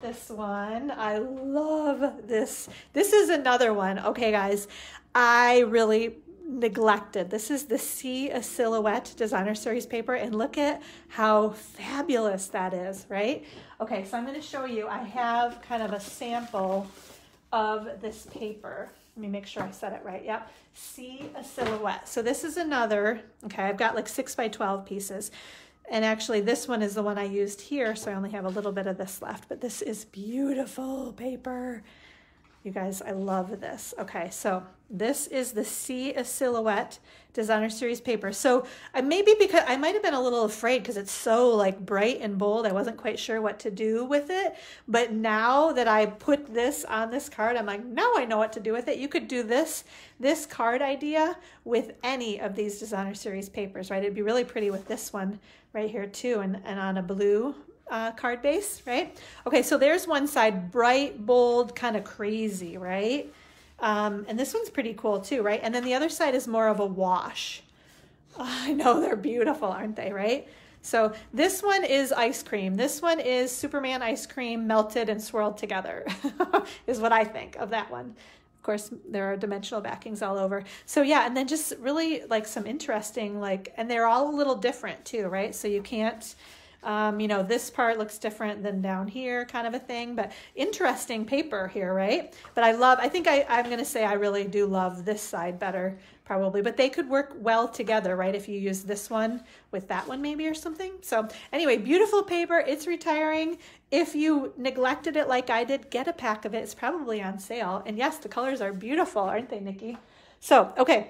This one, I love this. This is another one. Okay, guys, I really neglected. This is the See a Silhouette Designer Series paper, and look at how fabulous that is, right? Okay, so I'm going to show you. I have kind of a sample of this paper. Let me make sure I said it right. Yep. See a Silhouette. So this is another, okay, I've got like 6 by 12 pieces. And actually this one is the one I used here, so I only have a little bit of this left, but this is beautiful paper. You guys, I love this. Okay, so this is the See a Silhouette Designer Series paper. So maybe because I might have been a little afraid because it's so like bright and bold, I wasn't quite sure what to do with it. But now that I put this on this card, I'm like, now I know what to do with it. You could do this card idea with any of these Designer Series papers, right? It'd be really pretty with this one right here too, and on a blue card base, right? Okay, so there's one side, bright, bold, kind of crazy, right? And this one's pretty cool too, right? And then the other side is more of a wash. Oh, I know, they're beautiful, aren't they, right? So this one is ice cream. This one is Superman ice cream melted and swirled together, is what I think of that one. Of course, there are dimensional backings all over. So yeah, and then just really like some interesting, like, and they're all a little different too, right? So you can't, you know, this part looks different than down here kind of a thing, but interesting paper here, right? But I love, I think I'm going to say I really do love this side better probably, but they could work well together, right? If you use this one with that one maybe or something. So anyway, beautiful paper. It's retiring. If you neglected it like I did, get a pack of it. It's probably on sale. And yes, the colors are beautiful, aren't they, Nikki? So, okay.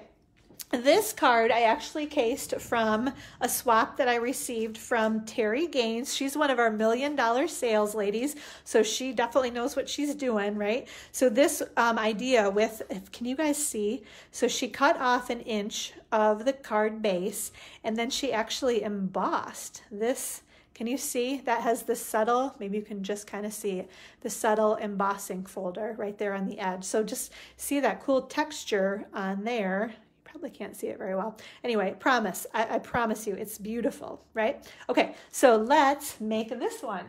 This card I actually cased from a swap that I received from Terry Gaines. She's one of our $1 million sales ladies, so she definitely knows what she's doing, right? So this idea with, can you guys see? So she cut off an inch of the card base, and then she actually embossed this. Can you see? That has the subtle, maybe you can just kind of see it, the subtle embossing folder right there on the edge. So just see that cool texture on there. Probably can't see it very well. Anyway, promise. I promise you, it's beautiful, right? Okay, so let's make this one.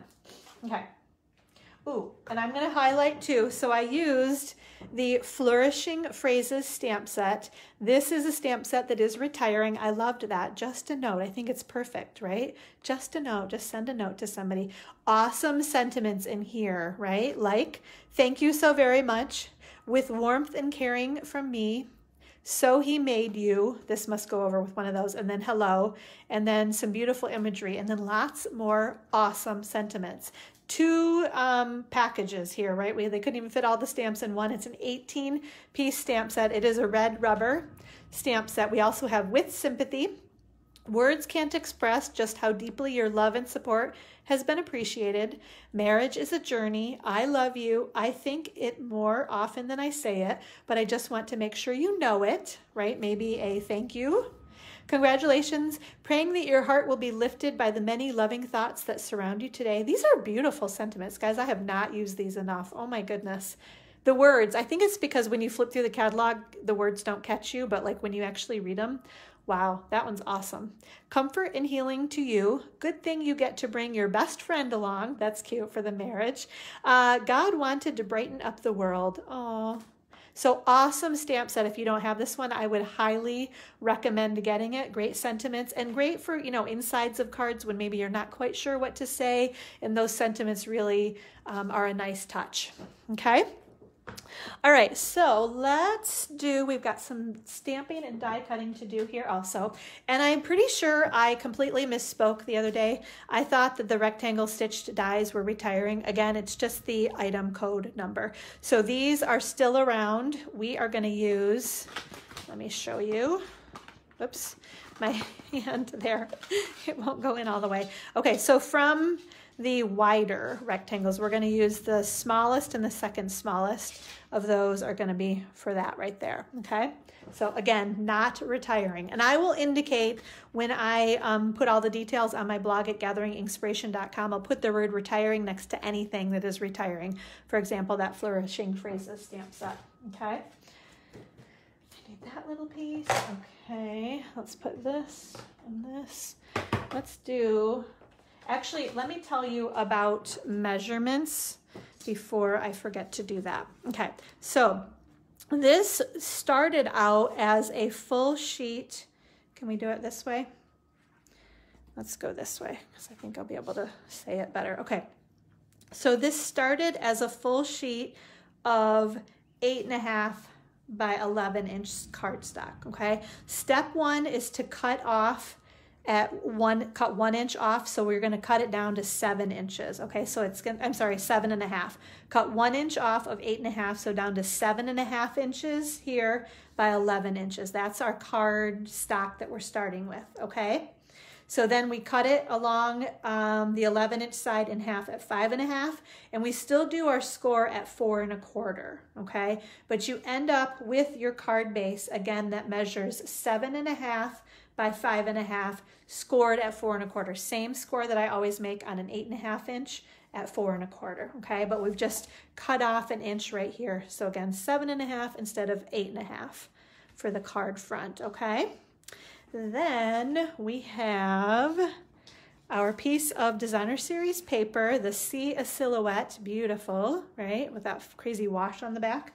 Okay. Ooh, and I'm going to highlight too. So I used the Flourishing Phrases stamp set. This is a stamp set that is retiring. I loved that. Just a note. I think it's perfect, right? Just a note. Just send a note to somebody. Awesome sentiments in here, right? Like, thank you so very much. With warmth and caring from me. So he made you. This must go over with one of those. And then hello. And then some beautiful imagery. And then lots more awesome sentiments. 2 packages here, right? They couldn't even fit all the stamps in one. It's an 18-piece stamp set. It is a red rubber stamp set. We also have With Sympathy. Words can't express just how deeply your love and support has been appreciated. Marriage is a journey. I love you. I think it more often than I say it, but I just want to make sure you know it, right? Maybe a thank you. Congratulations. Praying that your heart will be lifted by the many loving thoughts that surround you today. These are beautiful sentiments, guys. I have not used these enough. Oh my goodness. The words, I think it's because when you flip through the catalog, the words don't catch you, but like when you actually read them, wow, that one's awesome. Comfort and healing to you. Good thing you get to bring your best friend along. That's cute for the marriage. God wanted to brighten up the world. Oh, so awesome stamp set. If you don't have this one, I would highly recommend getting it. Great sentiments and great for, you know, insides of cards when maybe you're not quite sure what to say. And those sentiments really are a nice touch. Okay. All right, so let's do, we've got some stamping and die cutting to do here also. And I'm pretty sure I completely misspoke the other day. I thought that the rectangle stitched dies were retiring. Again, it's just the item code number. So these are still around. We are going to use, let me show you. Oops, my hand there. It won't go in all the way. Okay, so from the wider rectangles, we're going to use the smallest, and the second smallest of those are going to be for that right there. Okay, so again, not retiring. And I will indicate when I put all the details on my blog at gatheringinkspiration.com, I'll put the word retiring next to anything that is retiring. For example, that Flourishing Phrases stamp set. Okay, I need that little piece. Okay, let's put this and this. Let's do Actually, let me tell you about measurements before I forget to do that. Okay, so this started out as a full sheet. Can we do it this way? Let's go this way, because I think I'll be able to say it better. Okay, so this started as a full sheet of 8.5 by 11 inch cardstock, okay? Step one is to cut off at cut 1 inch off, so we're gonna cut it down to 7 inches, okay? So it's gonna, I'm sorry, 7.5. Cut 1 inch off of 8.5, so down to 7.5 inches here by 11 inches. That's our card stock that we're starting with, okay? So then we cut it along the 11 inch side in half at 5.5, and we still do our score at 4.25, okay? But you end up with your card base, again, that measures 7.5 by 5.5, scored at 4.25. Same score that I always make on an 8.5 inch at 4.25, okay? But we've just cut off 1 inch right here. So again, 7.5 instead of 8.5 for the card front, okay? Then we have our piece of Designer Series paper, the See a Silhouette, beautiful, right? With that crazy wash on the back.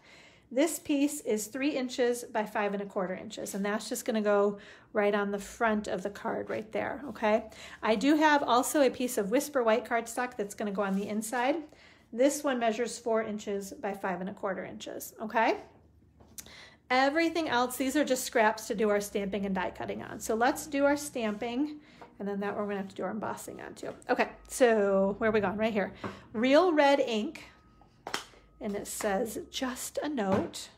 This piece is 3 inches by 5.25 inches, and that's just gonna go right on the front of the card right there, okay? I do have also a piece of Whisper White cardstock that's gonna go on the inside. This one measures 4 inches by 5.25 inches, okay? Everything else, these are just scraps to do our stamping and die cutting on. So let's do our stamping, and then that we're gonna have to do our embossing on too. Okay, so where are we going? Right here. Real Red ink, and it says just a note.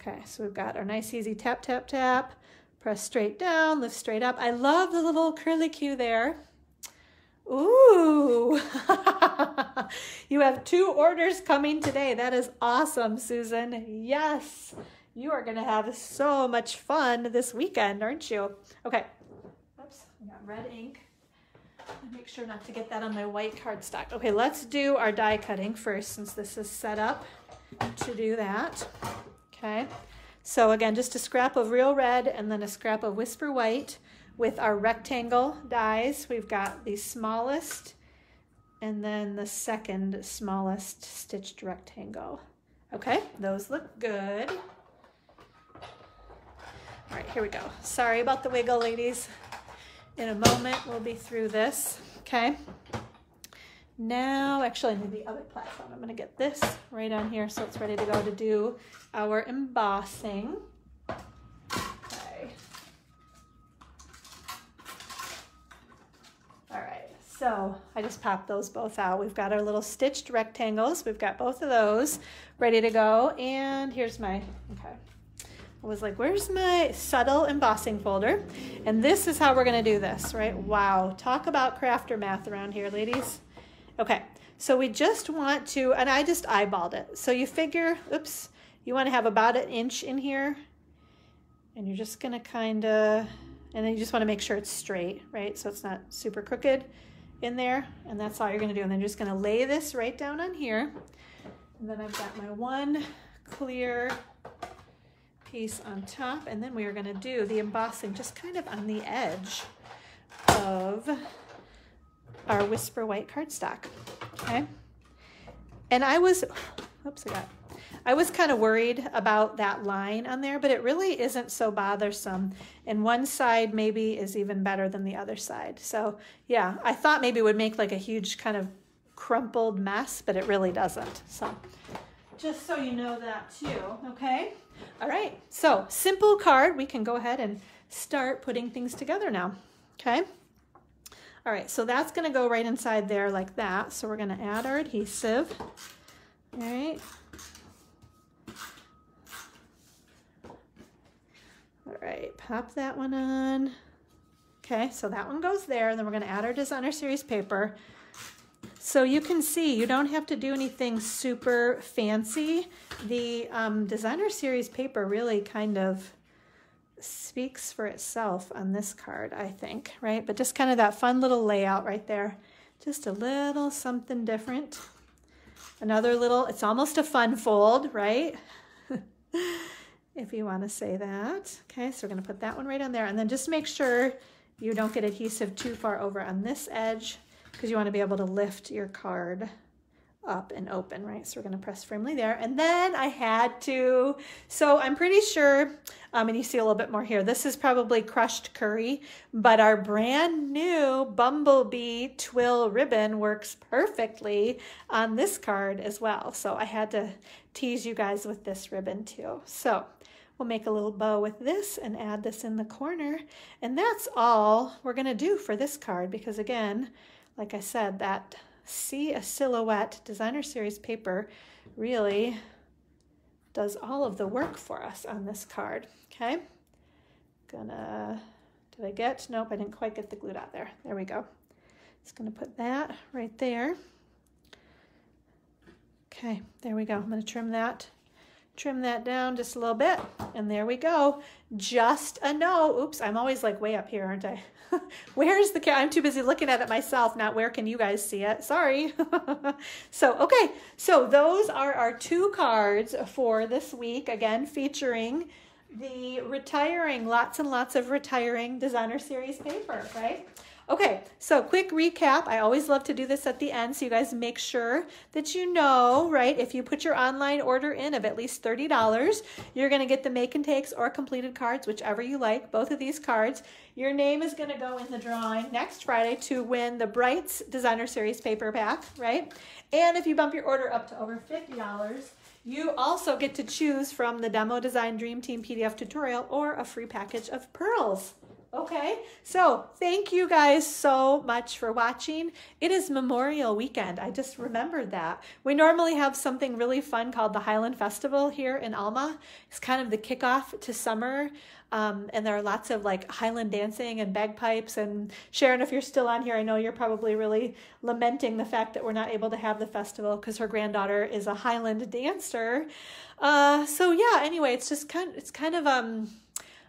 Okay, so we've got our nice easy tap, tap, tap, press straight down, lift straight up. I love the little curlicue there. Ooh, you have 2 orders coming today. That is awesome, Susan, yes. You are gonna have so much fun this weekend, aren't you? Okay, oops, I got red ink. Make sure not to get that on my white cardstock. Okay, let's do our die cutting first, since this is set up to do that. Okay, so again, just a scrap of Real Red and then a scrap of Whisper White with our rectangle dies. We've got the smallest and then the second smallest stitched rectangle. Okay, those look good. All right, here we go. Sorry about the wiggle, ladies. In a moment, we'll be through this, okay? Now, actually, I need the other platform. I'm gonna get this right on here so it's ready to go to do our embossing. Okay. All right, so I just popped those both out. We've got our little stitched rectangles. We've got both of those ready to go. And here's my, okay. I was like, where's my subtle embossing folder? And this is how we're gonna do this, right? Wow, talk about crafter math around here, ladies. Okay, so we just want to, and I just eyeballed it. So you figure, oops, you wanna have about 1 inch in here, and you're just gonna kinda, and then you just wanna make sure it's straight, right? So it's not super crooked in there, and that's all you're gonna do. And then you're just gonna lay this right down on here. And then I've got my one clear piece on top, and then we are going to do the embossing just kind of on the edge of our Whisper White cardstock, okay? And I was, oops, I was kind of worried about that line on there, but it really isn't so bothersome, and one side maybe is even better than the other side. So yeah, I thought maybe it would make like a huge kind of crumpled mess, but it really doesn't, so just so you know that too, okay? All right, so simple card. We can go ahead and start putting things together now, okay? All right, so that's gonna go right inside there like that. So we're gonna add our adhesive, all right? All right, pop that one on. Okay, so that one goes there, and then we're gonna add our Designer Series paper. So you can see, you don't have to do anything super fancy. The Designer Series paper really kind of speaks for itself on this card, I think, right? But just kind of that fun little layout right there. Just a little something different. Another little, it's almost a fun fold, right? If you want to say that. Okay, so we're going to put that one right on there. And then just make sure you don't get adhesive too far over on this edge. because you want to be able to lift your card up and open, right? So we're going to press firmly there. And then I had to, so I'm pretty sure, and you see a little bit more here, this is probably crushed curry, but our brand new Bumblebee Twill Ribbon works perfectly on this card as well. So I had to tease you guys with this ribbon too. So we'll make a little bow with this and add this in the corner. And that's all we're going to do for this card, because again, like I said, that See a Silhouette Designer Series paper really does all of the work for us on this card. Okay, did I get, nope, I didn't quite get the glue dot there. There we go. Just gonna put that right there. Okay, there we go. I'm gonna trim that down just a little bit, and there we go. Just a note. Oops, I'm always like way up here, aren't I? Where's the camera? I'm too busy looking at it myself, not where can you guys see it. Sorry. So, okay. So those are our two cards for this week. Again, featuring the retiring, lots and lots of retiring Designer Series paper, right? Okay, so quick recap. I always love to do this at the end, so you guys make sure that you know, right, if you put your online order in of at least $30, you're going to get the make and takes or completed cards, whichever you like, both of these cards. Your name is going to go in the drawing next Friday to win the Brights Designer Series paper pack, right? And if you bump your order up to over $50, you also get to choose from the Demo Design Dream Team PDF tutorial or a free package of pearls. Okay, so thank you guys so much for watching. It is Memorial Weekend. I just remembered that. We normally have something really fun called the Highland Festival here in Alma. It's kind of the kickoff to summer. And there are lots of like Highland dancing and bagpipes. And Sharon, if you're still on here, I know you're probably really lamenting the fact that we're not able to have the festival because her granddaughter is a Highland dancer. So yeah, anyway, it's just kind of,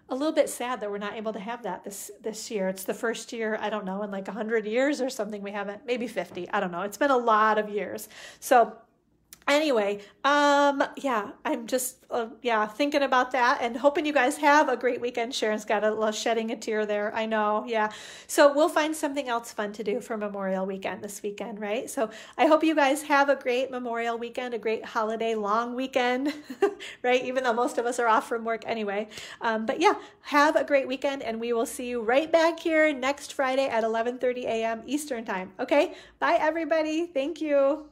a little bit sad that we're not able to have that this year. It's the first year, I don't know, in like 100 years or something we haven't, maybe 50, I don't know. It's been a lot of years. So anyway, yeah, I'm just, yeah, thinking about that and hoping you guys have a great weekend. Sharon's got a little shedding a tear there. I know, yeah. So we'll find something else fun to do for Memorial Weekend this weekend, right? So I hope you guys have a great Memorial Weekend, a great holiday long weekend, right? Even though most of us are off from work anyway. But yeah, have a great weekend, and we will see you right back here next Friday at 11:30 a.m. Eastern Time, okay? Bye, everybody. Thank you.